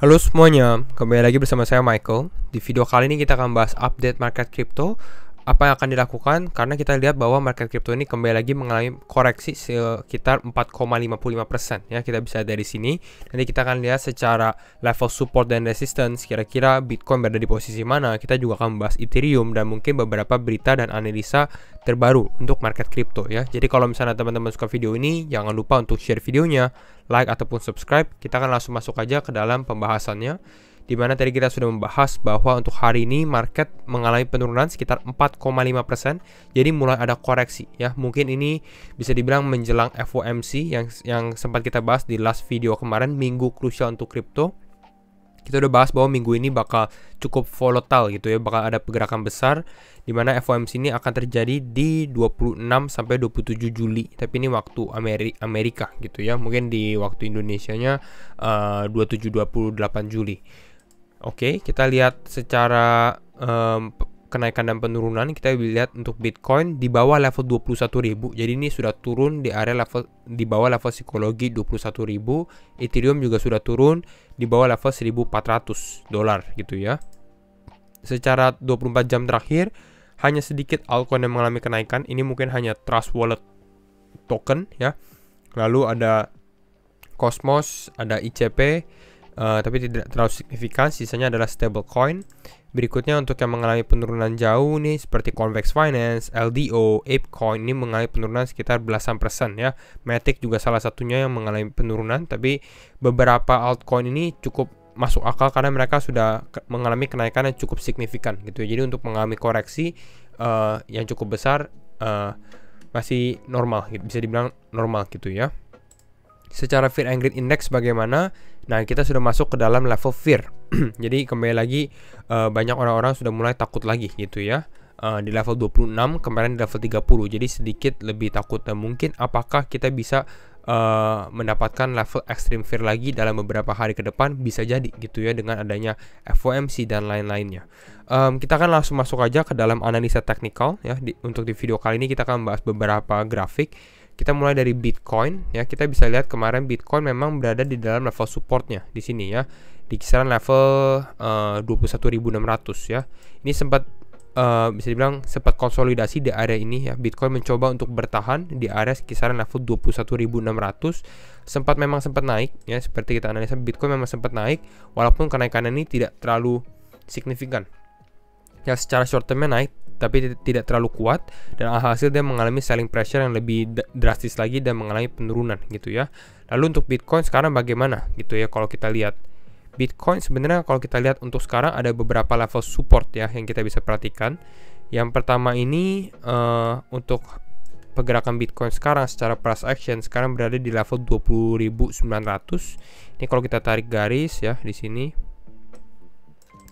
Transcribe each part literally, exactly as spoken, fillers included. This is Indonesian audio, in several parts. Halo semuanya, kembali lagi bersama saya Michael. Di video kali ini kita akan bahas update market crypto, apa yang akan dilakukan karena kita lihat bahwa market crypto ini kembali lagi mengalami koreksi sekitar empat koma lima puluh lima persen ya, kita bisa dari sini. Nanti kita akan lihat secara level support dan resistance kira-kira Bitcoin berada di posisi mana. Kita juga akan bahas Ethereum dan mungkin beberapa berita dan analisa terbaru untuk market crypto ya. Jadi kalau misalnya teman-teman suka video ini, jangan lupa untuk share videonya, like ataupun subscribe. Kita akan langsung masuk aja ke dalam pembahasannya, di mana tadi kita sudah membahas bahwa untuk hari ini market mengalami penurunan sekitar empat koma lima persen. Jadi mulai ada koreksi ya. Mungkin ini bisa dibilang menjelang F O M C yang yang sempat kita bahas di last video kemarin, minggu krusial untuk kripto. Kita udah bahas bahwa minggu ini bakal cukup volatile gitu ya, bakal ada pergerakan besar di mana F O M C ini akan terjadi di dua puluh enam sampai dua puluh tujuh Juli. Tapi ini waktu Ameri Amerika gitu ya. Mungkin di waktu Indonesianya uh, dua puluh tujuh dua puluh delapan Juli. Oke, okay, kita lihat secara um, kenaikan dan penurunan. Kita lihat untuk Bitcoin di bawah level dua puluh satu ribu. Jadi ini sudah turun di area level di bawah level psikologi dua puluh satu ribu. Ethereum juga sudah turun di bawah level seribu empat ratus dolar gitu ya. Secara dua puluh empat jam terakhir hanya sedikit altcoin yang mengalami kenaikan. Ini mungkin hanya Trust Wallet token ya. Lalu ada Cosmos, ada I C P. Uh, tapi tidak terlalu signifikan, sisanya adalah stablecoin. Berikutnya untuk yang mengalami penurunan jauh nih seperti Convex Finance, L D O, ApeCoin ini mengalami penurunan sekitar belasan persen ya. Matic juga salah satunya yang mengalami penurunan, tapi beberapa altcoin ini cukup masuk akal karena mereka sudah ke mengalami kenaikan yang cukup signifikan gitu. Jadi untuk mengalami koreksi uh, yang cukup besar uh, masih normal, bisa dibilang normal gitu ya. Secara Fear and Greed Index bagaimana? Nah, kita sudah masuk ke dalam level fear. Jadi kembali lagi uh, banyak orang-orang sudah mulai takut lagi gitu ya. Uh, di level dua puluh enam, kemarin di level tiga puluh. Jadi sedikit lebih takut, dan mungkin apakah kita bisa uh, mendapatkan level extreme fear lagi dalam beberapa hari ke depan, bisa jadi gitu ya, dengan adanya F O M C dan lain-lainnya. Um, kita akan langsung masuk aja ke dalam analisa teknikal ya. Di, untuk di video kali ini kita akan membahas beberapa grafik. Kita mulai dari Bitcoin ya. Kita bisa lihat kemarin Bitcoin memang berada di dalam level supportnya di sini ya, di kisaran level uh, dua puluh satu ribu enam ratus ya. Ini sempat uh, bisa dibilang sempat konsolidasi di area ini ya. Bitcoin mencoba untuk bertahan di area kisaran level dua puluh satu ribu enam ratus. Sempat memang sempat naik ya, seperti kita analisa Bitcoin memang sempat naik walaupun kenaikan ini tidak terlalu signifikan. Ya, secara short termnya naik tapi tidak terlalu kuat, dan alhasil dia mengalami selling pressure yang lebih drastis lagi dan mengalami penurunan gitu ya. Lalu untuk Bitcoin sekarang bagaimana gitu ya, kalau kita lihat Bitcoin sebenarnya kalau kita lihat untuk sekarang ada beberapa level support ya yang kita bisa perhatikan. Yang pertama ini uh, untuk pergerakan Bitcoin sekarang secara price action sekarang berada di level dua puluh ribu sembilan ratus. Ini kalau kita tarik garis ya di sini.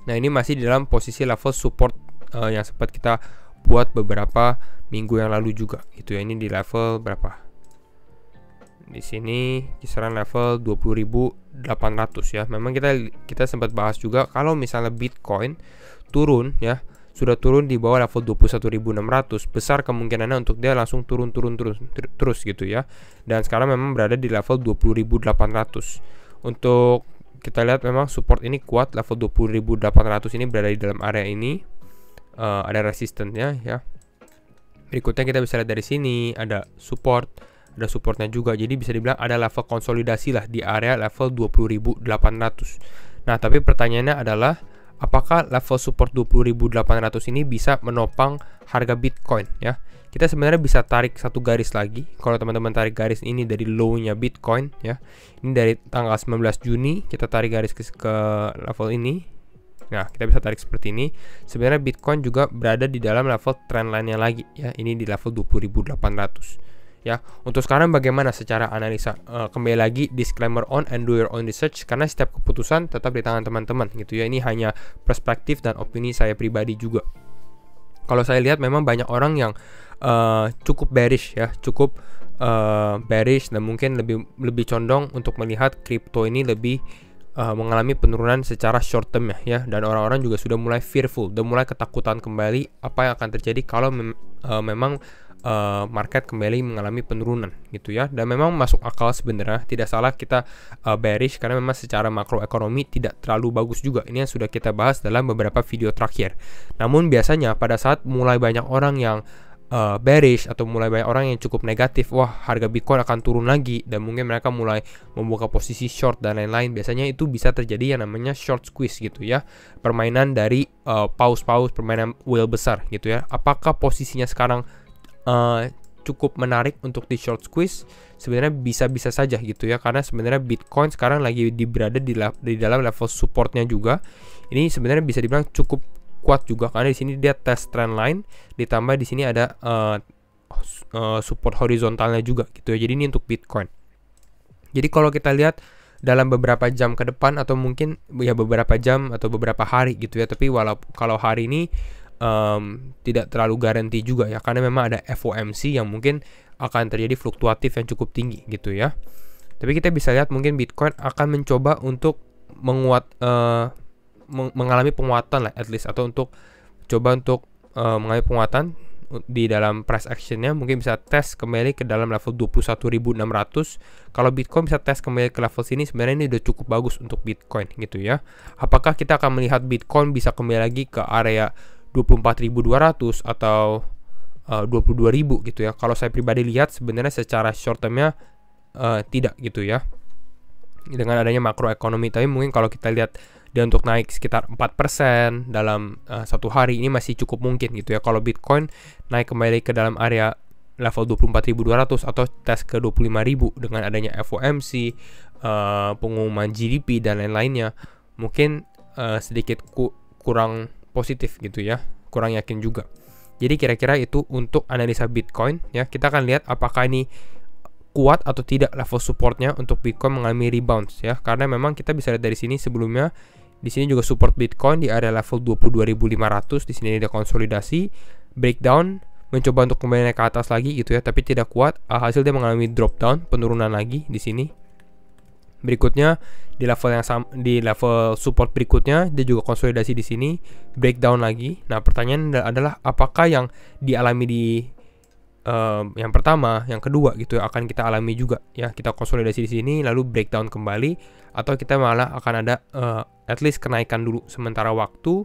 Nah, ini masih di dalam posisi level support Uh, yang sempat kita buat beberapa minggu yang lalu juga gitu ya. Ini di level berapa? Di sini kisaran level dua puluh ribu delapan ratus ya. Memang kita kita sempat bahas juga kalau misalnya Bitcoin turun ya, sudah turun di bawah level dua puluh satu ribu enam ratus, besar kemungkinannya untuk dia langsung turun turun terus terus gitu ya. Dan sekarang memang berada di level dua puluh ribu delapan ratus. Untuk kita lihat memang support ini kuat, level dua puluh ribu delapan ratus ini berada di dalam area ini. Uh, ada resistennya ya. Berikutnya kita bisa lihat dari sini ada support, ada supportnya juga. Jadi bisa dibilang ada level konsolidasi lah di area level dua puluh ribu delapan ratus. Nah, tapi pertanyaannya adalah apakah level support dua puluh ribu delapan ratus ini bisa menopang harga Bitcoin ya. Kita sebenarnya bisa tarik satu garis lagi. Kalau teman-teman tarik garis ini dari low-nya Bitcoin ya. Ini dari tanggal sembilan belas Juni kita tarik garis ke, ke level ini. Nah, kita bisa tarik seperti ini. Sebenarnya Bitcoin juga berada di dalam level trendline-nya lagi ya. Ini di level dua puluh ribu delapan ratus ya. Untuk sekarang bagaimana secara analisa? E, kembali lagi disclaimer on and do your own research, karena setiap keputusan tetap di tangan teman-teman gitu ya. Ini hanya perspektif dan opini saya pribadi juga. Kalau saya lihat memang banyak orang yang e, cukup bearish ya, cukup e, bearish dan mungkin lebih lebih condong untuk melihat kripto ini lebih Uh, mengalami penurunan secara short term ya, dan orang-orang juga sudah mulai fearful, dan mulai ketakutan kembali apa yang akan terjadi kalau mem uh, memang uh, market kembali mengalami penurunan gitu ya. Dan memang masuk akal sebenarnya, tidak salah kita uh, bearish karena memang secara makroekonomi tidak terlalu bagus juga. Ini yang sudah kita bahas dalam beberapa video terakhir. Namun biasanya pada saat mulai banyak orang yang Uh, bearish atau mulai banyak orang yang cukup negatif, wah harga Bitcoin akan turun lagi dan mungkin mereka mulai membuka posisi short dan lain-lain, biasanya itu bisa terjadi yang namanya short squeeze gitu ya, permainan dari uh, paus-paus, permainan whale besar gitu ya. Apakah posisinya sekarang uh, cukup menarik untuk di short squeeze? Sebenarnya bisa-bisa saja gitu ya, karena sebenarnya Bitcoin sekarang lagi di berada di, di dalam level supportnya juga. Ini sebenarnya bisa dibilang cukup kuat juga karena di sini dia tes trend line, ditambah di sini ada uh, uh, support horizontalnya juga gitu ya. Jadi ini untuk Bitcoin. Jadi kalau kita lihat dalam beberapa jam ke depan atau mungkin ya beberapa jam atau beberapa hari gitu ya, tapi walaupun kalau hari ini um, tidak terlalu garanti juga ya, karena memang ada F O M C yang mungkin akan terjadi fluktuatif yang cukup tinggi gitu ya. Tapi kita bisa lihat mungkin Bitcoin akan mencoba untuk menguat uh, mengalami penguatan lah at least, atau untuk coba untuk uh, mengalami penguatan di dalam price actionnya, mungkin bisa tes kembali ke dalam level dua puluh satu ribu enam ratus. Kalau Bitcoin bisa tes kembali ke level sini, sebenarnya ini udah cukup bagus untuk Bitcoin gitu ya. Apakah kita akan melihat Bitcoin bisa kembali lagi ke area dua puluh empat ribu dua ratus atau uh, dua puluh dua ribu gitu ya? Kalau saya pribadi lihat sebenarnya secara short termnya uh, tidak gitu ya, dengan adanya makroekonomi. Tapi mungkin kalau kita lihat dia untuk naik sekitar empat persen dalam uh, satu hari, ini masih cukup mungkin gitu ya. Kalau Bitcoin naik kembali ke dalam area level dua puluh empat ribu dua ratus atau tes ke dua puluh lima ribu dengan adanya F O M C, uh, pengumuman G D P dan lain-lainnya, mungkin uh, sedikit ku kurang positif gitu ya, kurang yakin juga. Jadi kira-kira itu untuk analisa Bitcoin ya. Kita akan lihat apakah ini kuat atau tidak level supportnya untuk Bitcoin mengalami rebounds ya, karena memang kita bisa lihat dari sini sebelumnya. Di sini juga support Bitcoin di area level dua puluh dua ribu lima ratus. Di sini ada konsolidasi, breakdown, mencoba untuk kembali naik ke atas lagi gitu ya, tapi tidak kuat. Hasil dia mengalami drop down, penurunan lagi di sini. Berikutnya di level yang sama, di level support berikutnya dia juga konsolidasi di sini, breakdown lagi. Nah, pertanyaan adalah apakah yang dialami di Uh, yang pertama, yang kedua gitu ya, akan kita alami juga ya. Kita konsolidasi di sini lalu breakdown kembali, atau kita malah akan ada uh, at least kenaikan dulu sementara waktu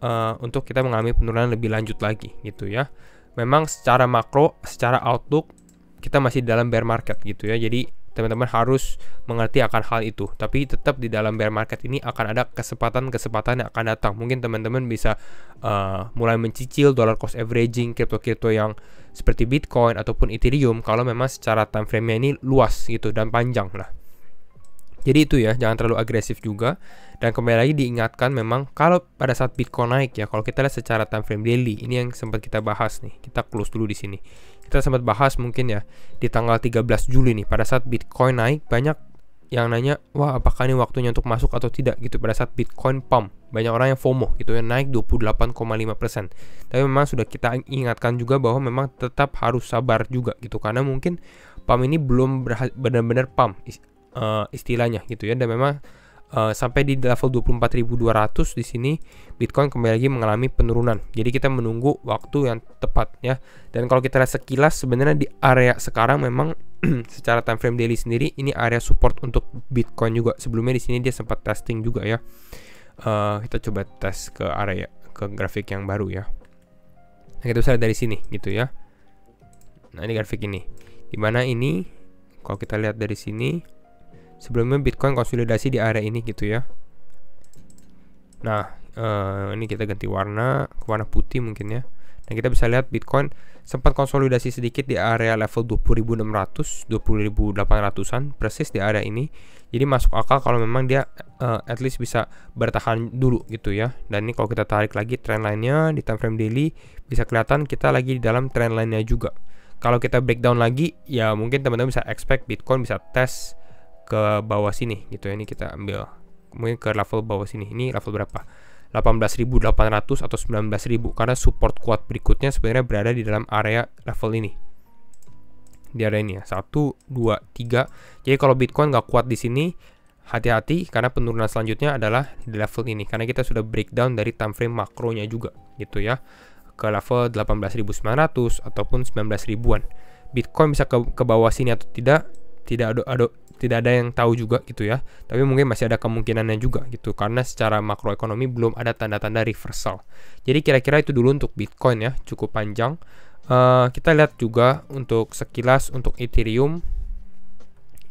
uh, untuk kita mengalami penurunan lebih lanjut lagi gitu ya. Memang secara makro, secara outlook kita masih dalam bear market gitu ya. Jadi teman-teman harus mengerti akan hal itu. Tapi tetap di dalam bear market ini akan ada kesempatan-kesempatan yang akan datang. Mungkin teman-teman bisa uh, mulai mencicil dollar cost averaging, kripto-kripto yang seperti Bitcoin ataupun Ethereum kalau memang secara time frame-nya ini luas gitu dan panjang lah. Jadi itu ya, jangan terlalu agresif juga. Dan kembali lagi diingatkan, memang kalau pada saat Bitcoin naik ya, kalau kita lihat secara time frame daily, ini yang sempat kita bahas nih. Kita close dulu di sini. Kita sempat bahas mungkin ya di tanggal tiga belas Juli nih, pada saat Bitcoin naik banyak yang nanya, wah apakah ini waktunya untuk masuk atau tidak gitu. Pada saat Bitcoin pump, banyak orang yang FOMO gitu ya, naik dua puluh delapan koma lima persen. Tapi memang sudah kita ingatkan juga bahwa memang tetap harus sabar juga gitu, karena mungkin pump ini belum benar-benar pump Uh, istilahnya gitu ya. Dan memang uh, sampai di level dua puluh empat ribu dua ratus di sini Bitcoin kembali lagi mengalami penurunan. Jadi kita menunggu waktu yang tepat ya. Dan kalau kita lihat sekilas sebenarnya di area sekarang memang secara time frame daily sendiri ini area support untuk Bitcoin juga. Sebelumnya di sini dia sempat testing juga ya. Uh, kita coba tes ke area, ke grafik yang baru ya. Nah, kita bisa lihat dari sini gitu ya. Nah, ini grafik ini. Dimana ini kalau kita lihat dari sini, sebelumnya Bitcoin konsolidasi di area ini gitu ya. Nah, eh, ini kita ganti warna ke warna putih mungkin ya. Nah, kita bisa lihat Bitcoin sempat konsolidasi sedikit di area level dua puluh ribu enam ratus, dua puluh ribu delapan ratusan persis di area ini. Jadi masuk akal kalau memang dia eh, at least bisa bertahan dulu gitu ya. Dan ini kalau kita tarik lagi trendline-nya di time frame daily, bisa kelihatan kita lagi di dalam trendline-nya juga. Kalau kita breakdown lagi ya, mungkin teman-teman bisa expect Bitcoin bisa tes ke bawah sini gitu ya. Ini kita ambil mungkin ke level bawah sini. Ini level berapa? delapan belas ribu delapan ratus atau sembilan belas ribu, karena support kuat berikutnya sebenarnya berada di dalam area level ini. Di area ini ya, satu, dua, tiga. Jadi kalau Bitcoin nggak kuat di sini, hati-hati karena penurunan selanjutnya adalah di level ini, karena kita sudah breakdown dari time frame makronya juga gitu ya. ke level delapan belas ribu sembilan ratus ataupun sembilan belas ribuan. Bitcoin bisa ke, ke bawah sini atau tidak, tidak ada, ada tidak ada yang tahu juga gitu ya. Tapi mungkin masih ada kemungkinannya juga gitu, karena secara makroekonomi belum ada tanda-tanda reversal. Jadi kira-kira itu dulu untuk Bitcoin ya, cukup panjang. Uh, kita lihat juga untuk sekilas untuk Ethereum.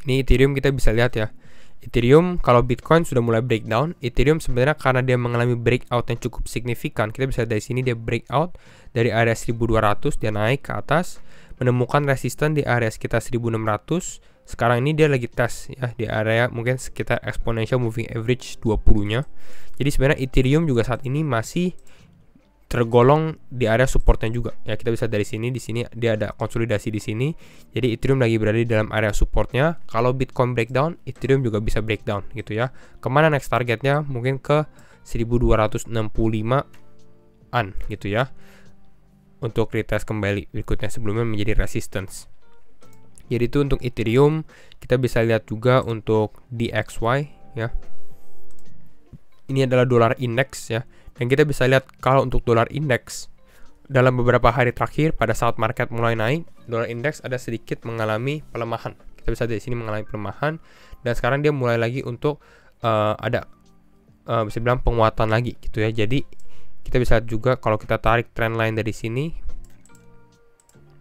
Ini Ethereum kita bisa lihat ya. Ethereum kalau Bitcoin sudah mulai breakdown, Ethereum sebenarnya karena dia mengalami breakout yang cukup signifikan. Kita bisa dari sini dia breakout dari area seribu dua ratus, dia naik ke atas, menemukan resisten di area sekitar seribu enam ratus. Sekarang ini dia lagi tes ya di area mungkin sekitar exponential moving average dua puluh-nya. Jadi sebenarnya Ethereum juga saat ini masih tergolong di area supportnya juga. Ya kita bisa dari sini, di sini dia ada konsolidasi di sini. Jadi Ethereum lagi berada di dalam area supportnya. Kalau Bitcoin breakdown, Ethereum juga bisa breakdown gitu ya. Kemana next targetnya? Mungkin ke seribu dua ratus enam puluh lima-an gitu ya. Untuk retest kembali berikutnya sebelumnya menjadi resistance. Jadi itu untuk Ethereum. Kita bisa lihat juga untuk D X Y ya. Ini adalah dolar indeks ya. Dan kita bisa lihat kalau untuk dolar indeks dalam beberapa hari terakhir pada saat market mulai naik, dolar indeks ada sedikit mengalami pelemahan. Kita bisa dari sini mengalami pelemahan dan sekarang dia mulai lagi untuk uh, ada uh, bisa bilang penguatan lagi gitu ya. Jadi kita bisa lihat juga kalau kita tarik trend line dari sini.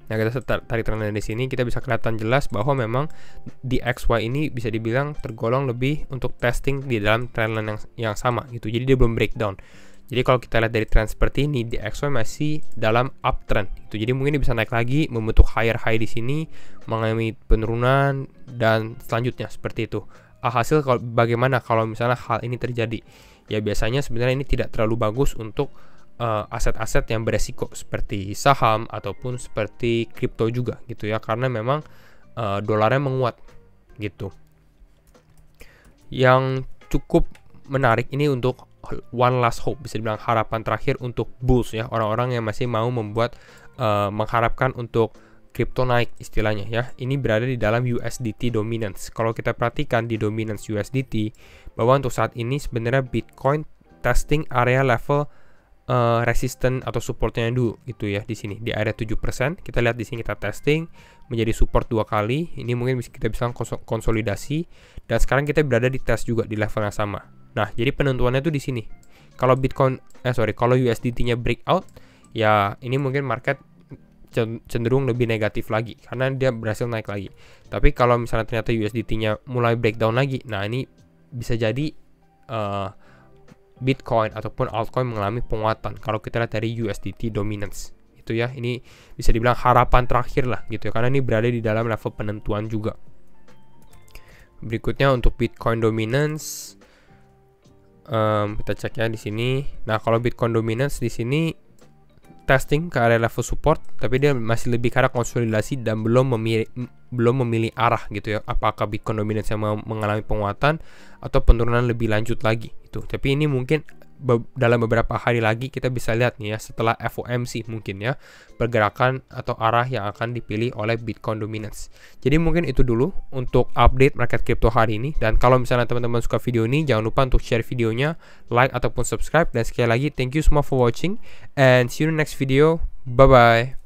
Nah, kita tarik trendnya di sini, kita bisa kelihatan jelas bahwa memang di D X Y ini bisa dibilang tergolong lebih untuk testing di dalam trendline yang, yang sama gitu. Jadi dia belum breakdown. Jadi kalau kita lihat dari trend seperti ini, di D X Y masih dalam uptrend gitu. Jadi mungkin dia bisa naik lagi, membentuk higher high di sini, mengalami penurunan dan selanjutnya seperti itu. Alhasil kalau bagaimana kalau misalnya hal ini terjadi? Ya biasanya sebenarnya ini tidak terlalu bagus untuk aset-aset uh, yang beresiko seperti saham ataupun seperti kripto juga gitu ya, karena memang uh, dolarnya menguat gitu. Yang cukup menarik ini untuk one last hope, bisa dibilang harapan terakhir untuk bulls ya, orang-orang yang masih mau membuat uh, mengharapkan untuk kripto naik istilahnya ya. Ini berada di dalam U S D T dominance. Kalau kita perhatikan di dominance U S D T bahwa untuk saat ini sebenarnya Bitcoin testing area level Uh, resisten atau supportnya dulu gitu ya, di sini di area tujuh persen. Kita lihat di sini kita testing menjadi support dua kali. Ini mungkin kita bisa konsolidasi dan sekarang kita berada di test juga di level yang sama. Nah, jadi penentuannya tuh di sini. Kalau Bitcoin eh sorry, kalau U S D T-nya breakout, ya ini mungkin market cenderung lebih negatif lagi karena dia berhasil naik lagi. Tapi kalau misalnya ternyata U S D T-nya mulai breakdown lagi, nah ini bisa jadi uh, Bitcoin ataupun altcoin mengalami penguatan kalau kita lihat dari U S D T dominance gitu ya. Ini bisa dibilang harapan terakhir lah gitu ya, karena ini berada di dalam level penentuan juga. Berikutnya untuk Bitcoin dominance, um, kita cek ya di sini. Nah, kalau Bitcoin dominance di sini testing ke area level support, tapi dia masih lebih karena konsolidasi dan belum memilih belum memilih arah gitu ya. Apakah Bitcoin dominance yang mengalami penguatan atau penurunan lebih lanjut lagi itu. Tapi ini mungkin be dalam beberapa hari lagi kita bisa lihat nih ya, setelah F O M C mungkin ya, pergerakan atau arah yang akan dipilih oleh Bitcoin dominance. Jadi mungkin itu dulu untuk update market crypto hari ini. Dan kalau misalnya teman-teman suka video ini, jangan lupa untuk share videonya, like ataupun subscribe. Dan sekali lagi thank you semua for watching and see you in the next video. Bye bye.